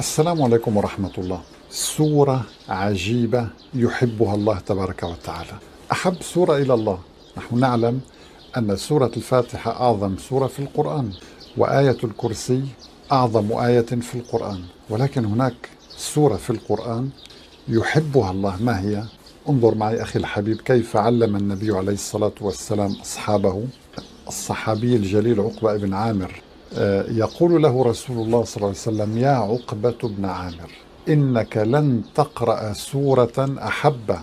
السلام عليكم ورحمة الله. سورة عجيبة يحبها الله تبارك وتعالى، أحب سورة إلى الله. نحن نعلم أن سورة الفاتحة أعظم سورة في القرآن، وآية الكرسي أعظم آية في القرآن، ولكن هناك سورة في القرآن يحبها الله. ما هي؟ انظر معي أخي الحبيب كيف علم النبي عليه الصلاة والسلام أصحابه. الصحابي الجليل عقبة بن عامر يقول له رسول الله صلى الله عليه وسلم: يا عقبة بن عامر، إنك لن تقرأ سورة أحب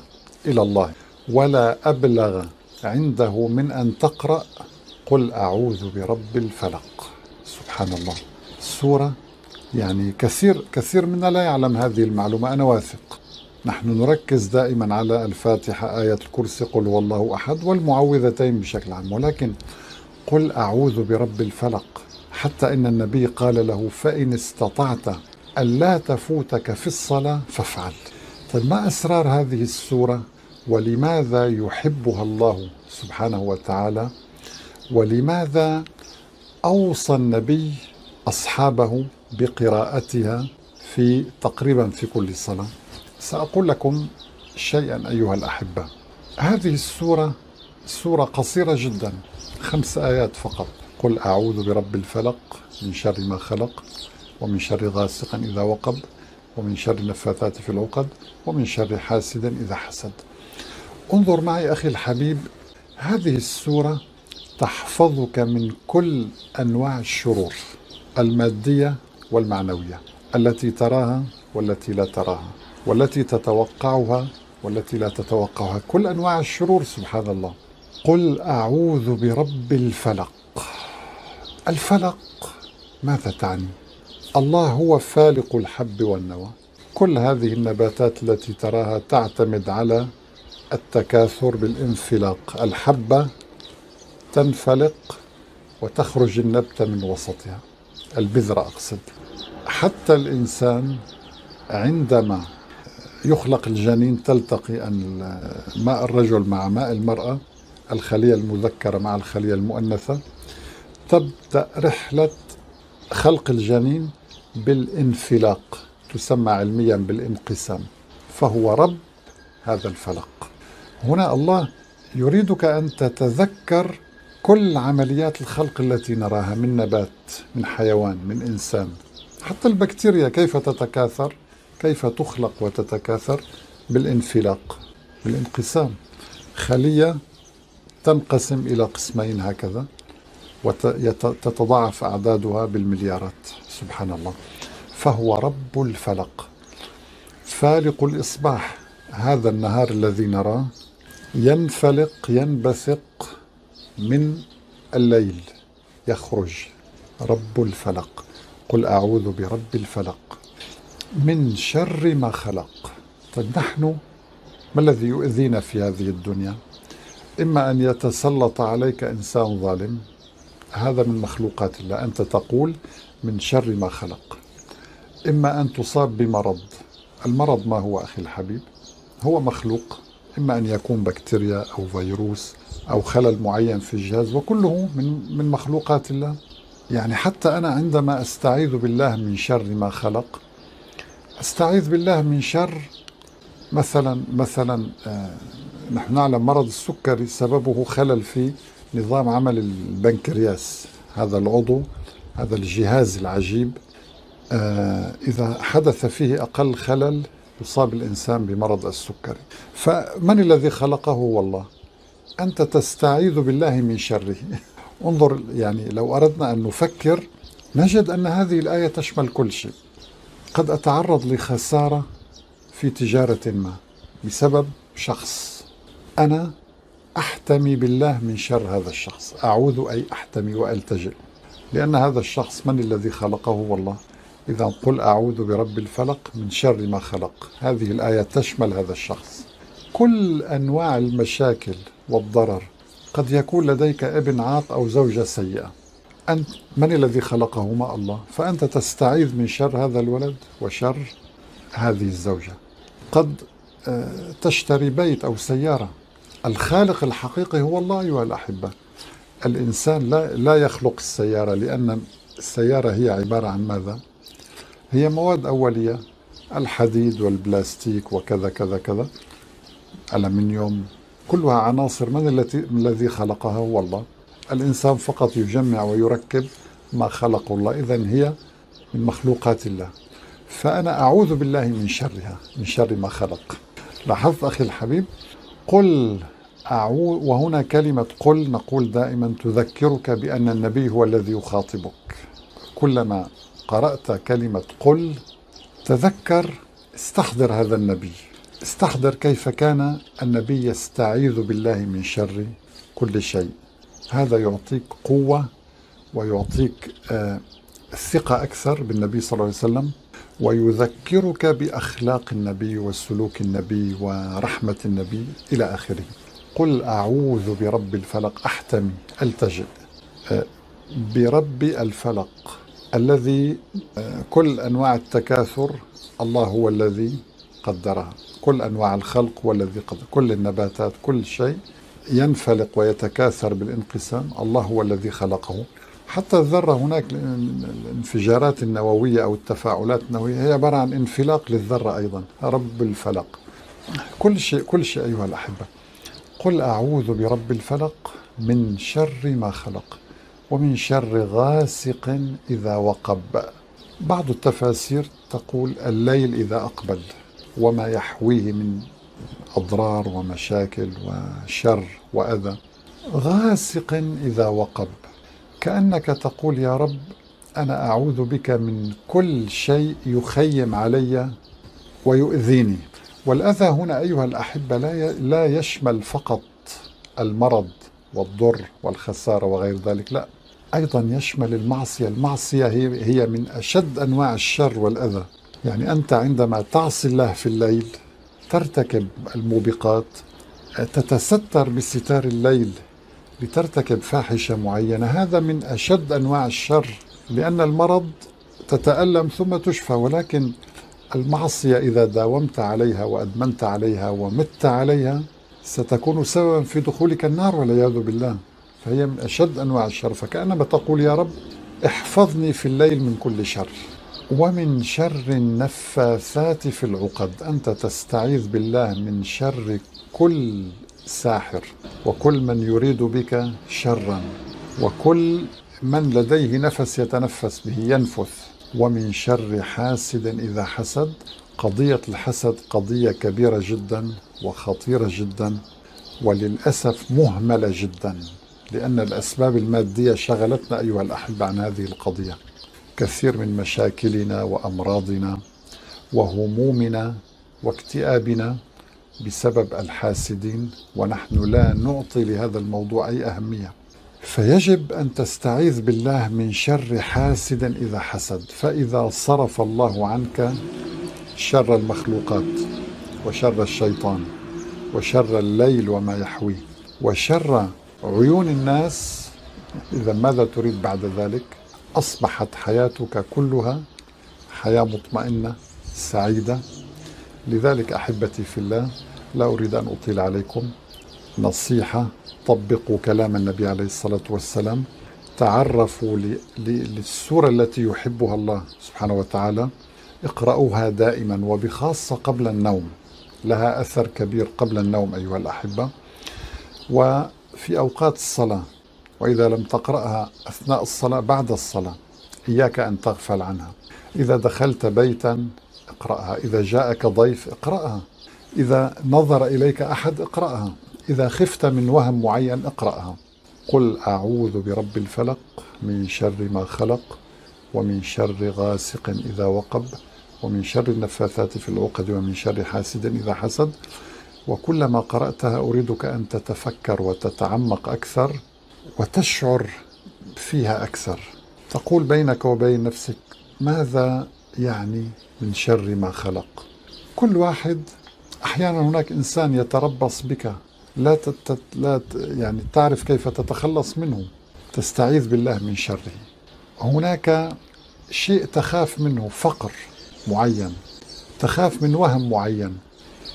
إلى الله ولا أبلغ عنده من أن تقرأ قل أعوذ برب الفلق. سبحان الله، السورة يعني كثير منا لا يعلم هذه المعلومة، أنا واثق. نحن نركز دائما على الفاتحة، آية الكرسي، قل والله أحد، والمعوذتين بشكل عام، ولكن قل أعوذ برب الفلق، حتى إن النبي قال له: فإن استطعت ألا تفوتك في الصلاة فافعل. طيب، ما أسرار هذه السورة؟ ولماذا يحبها الله سبحانه وتعالى؟ ولماذا أوصى النبي أصحابه بقراءتها تقريبا في كل صلاة؟ سأقول لكم شيئا أيها الأحبة. هذه السورة سورة قصيرة جدا، 5 آيات فقط: قل أعوذ برب الفلق، من شر ما خلق، ومن شر غاسق إذا وقب، ومن شر النفاثات في العقد، ومن شر حاسد إذا حسد. انظر معي أخي الحبيب، هذه السورة تحفظك من كل أنواع الشرور المادية والمعنوية، التي تراها والتي لا تراها، والتي تتوقعها والتي لا تتوقعها، كل أنواع الشرور. سبحان الله. قل أعوذ برب الفلق. الفلق ماذا تعني؟ الله هو فالق الحب والنوى. كل هذه النباتات التي تراها تعتمد على التكاثر بالانفلاق، الحبة تنفلق وتخرج النبتة من وسطها، البذرة أقصد. حتى الإنسان عندما يخلق الجنين تلتقي ماء الرجل مع ماء المرأة، الخلية المذكرة مع الخلية المؤنثة، تبدأ رحلة خلق الجنين بالانفلاق، تسمى علميا بالانقسام، فهو رب هذا الفلق. هنا الله يريدك أن تتذكر كل عمليات الخلق التي نراها، من نبات، من حيوان، من إنسان، حتى البكتيريا كيف تتكاثر، كيف تخلق وتتكاثر بالانفلاق، بالانقسام. خلية تنقسم إلى قسمين هكذا، وتتضاعف أعدادها بالمليارات. سبحان الله. فهو رب الفلق، فالق الإصباح، هذا النهار الذي نراه ينفلق ينبثق من الليل، يخرج رب الفلق. قل أعوذ برب الفلق، من شر ما خلق. طيب، نحن ما الذي يؤذينا في هذه الدنيا؟ إما أن يتسلط عليك إنسان ظالم، هذا من مخلوقات الله، أنت تقول من شر ما خلق. إما أن تصاب بمرض. المرض ما هو أخي الحبيب؟ هو مخلوق، إما أن يكون بكتيريا أو فيروس أو خلل معين في الجهاز، وكله من مخلوقات الله. يعني حتى أنا عندما أستعيذ بالله من شر ما خلق، أستعيذ بالله من شر مثلا نحن نعلم مرض السكري سببه خلل في نظام عمل البنكرياس، هذا العضو، هذا الجهاز العجيب، إذا حدث فيه أقل خلل يصاب الإنسان بمرض السكري. فمن الذي خلقه؟ هو الله. أنت تستعيذ بالله من شره. انظر، يعني لو أردنا أن نفكر نجد أن هذه الآية تشمل كل شيء. قد أتعرض لخسارة في تجارة ما بسبب شخص، أنا أحتمي بالله من شر هذا الشخص، أعوذ أي أحتمي وألتجئ، لأن هذا الشخص من الذي خلقه؟ هو الله. إذا قل أعوذ برب الفلق من شر ما خلق، هذه الآية تشمل هذا الشخص. كل أنواع المشاكل والضرر، قد يكون لديك ابن عاق أو زوجة سيئة، أنت من الذي خلقهما؟ الله. فأنت تستعيذ من شر هذا الولد وشر هذه الزوجة. قد تشتري بيت أو سيارة، الخالق الحقيقي هو الله أيها الأحبة. الإنسان لا يخلق السيارة، لأن السيارة هي عبارة عن ماذا؟ هي مواد أولية، الحديد والبلاستيك وكذا كذا كذا، ألمنيوم، كلها عناصر من الذي خلقها؟ هو الله. الإنسان فقط يجمع ويركب ما خلقه الله، إذن هي من مخلوقات الله. فأنا أعوذ بالله من شرها، من شر ما خلق. لاحظت أخي الحبيب، قل أعوذ، وهنا كلمة قل نقول دائما تذكرك بأن النبي هو الذي يخاطبك. كلما قرأت كلمة قل تذكر، استحضر هذا النبي، استحضر كيف كان النبي يستعيذ بالله من شر كل شيء. هذا يعطيك قوة ويعطيك الثقة أكثر بالنبي صلى الله عليه وسلم، ويذكرك بأخلاق النبي والسلوك النبي ورحمة النبي إلى آخره. قل أعوذ برب الفلق، أحتمي، ألتجئ برب الفلق الذي كل أنواع التكاثر الله هو الذي قدرها، كل أنواع الخلق هو الذي قدر، كل النباتات، كل شيء ينفلق ويتكاثر بالانقسام الله هو الذي خلقه. حتى الذرة، هناك الانفجارات النووية أو التفاعلات النووية هي عبارة عن انفلاق للذرة أيضا، رب الفلق. كل شيء أيها الأحبة. قل أعوذ برب الفلق من شر ما خلق ومن شر غاسق إذا وقب. بعض التفاسير تقول الليل إذا أقبل، وما يحويه من أضرار ومشاكل وشر وأذى. غاسق إذا وقب، كأنك تقول يا رب أنا أعوذ بك من كل شيء يخيم علي ويؤذيني. والأذى هنا أيها الأحبة لا يشمل فقط المرض والضر والخسارة وغير ذلك، لا، أيضا يشمل المعصية. المعصية هي من أشد أنواع الشر والأذى. يعني أنت عندما تعصي الله في الليل، ترتكب الموبقات، تتستر بستار الليل لترتكب فاحشة معينة، هذا من أشد أنواع الشر، لأن المرض تتألم ثم تشفى، ولكن المعصية إذا داومت عليها وأدمنت عليها ومت عليها ستكون سببا في دخولك النار والعياذ بالله. فهي من أشد أنواع الشر، فكأنما تقول يا رب احفظني في الليل من كل شر. ومن شر النفاثات في العقد، أنت تستعيذ بالله من شر كل ساحر وكل من يريد بك شرا وكل من لديه نفس يتنفس به، ينفث. ومن شر حاسد إذا حسد. قضية الحسد قضية كبيرة جدا وخطيرة جدا، وللأسف مهملة جدا، لأن الأسباب المادية شغلتنا أيها الأحبة عن هذه القضية. كثير من مشاكلنا وأمراضنا وهمومنا واكتئابنا بسبب الحاسدين، ونحن لا نعطي لهذا الموضوع أي أهمية. فيجب أن تستعيذ بالله من شر حاسد إذا حسد. فإذا صرف الله عنك شر المخلوقات وشر الشيطان وشر الليل وما يحويه وشر عيون الناس، إذا ماذا تريد بعد ذلك؟ أصبحت حياتك كلها حياة مطمئنة سعيدة. لذلك أحبتي في الله، لا أريد أن أطيل عليكم، نصيحة: طبقوا كلام النبي عليه الصلاة والسلام، تعرفوا للسورة التي يحبها الله سبحانه وتعالى، اقرأوها دائما وبخاصة قبل النوم، لها أثر كبير قبل النوم أيها الأحبة، وفي أوقات الصلاة، وإذا لم تقرأها أثناء الصلاة بعد الصلاة. إياك أن تغفل عنها. إذا دخلت بيتا اقرأها، إذا جاءك ضيف اقرأها، إذا نظر إليك أحد اقرأها، إذا خفت من وهم معين اقرأها. قل أعوذ برب الفلق من شر ما خلق ومن شر غاسق إذا وقب ومن شر النفاثات في العقد ومن شر حاسد إذا حسد. وكلما قرأتها أريدك أن تتفكر وتتعمق أكثر وتشعر فيها أكثر، تقول بينك وبين نفسك ماذا يعني من شر ما خلق. كل واحد، أحيانا هناك إنسان يتربص بك، لا يعني تعرف كيف تتخلص منه، تستعيذ بالله من شره. هناك شيء تخاف منه، فقر معين، تخاف من وهم معين،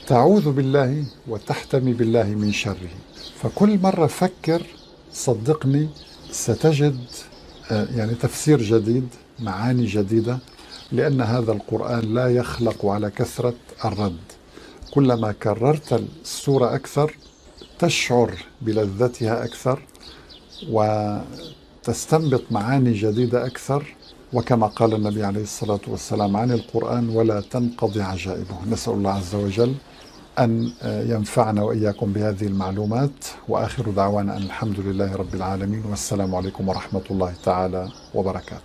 تعوذ بالله وتحتمي بالله من شره. فكل مرة فكر، صدقني ستجد يعني تفسير جديد، معاني جديدة، لأن هذا القرآن لا يخلق على كثرة الرد. كلما كررت السورة أكثر تشعر بلذتها أكثر وتستنبط معاني جديدة أكثر، وكما قال النبي عليه الصلاة والسلام عن القرآن: ولا تنقضي عجائبه. نسأل الله عز وجل أن ينفعنا وإياكم بهذه المعلومات، وآخر دعوانا أن الحمد لله رب العالمين، والسلام عليكم ورحمة الله تعالى وبركاته.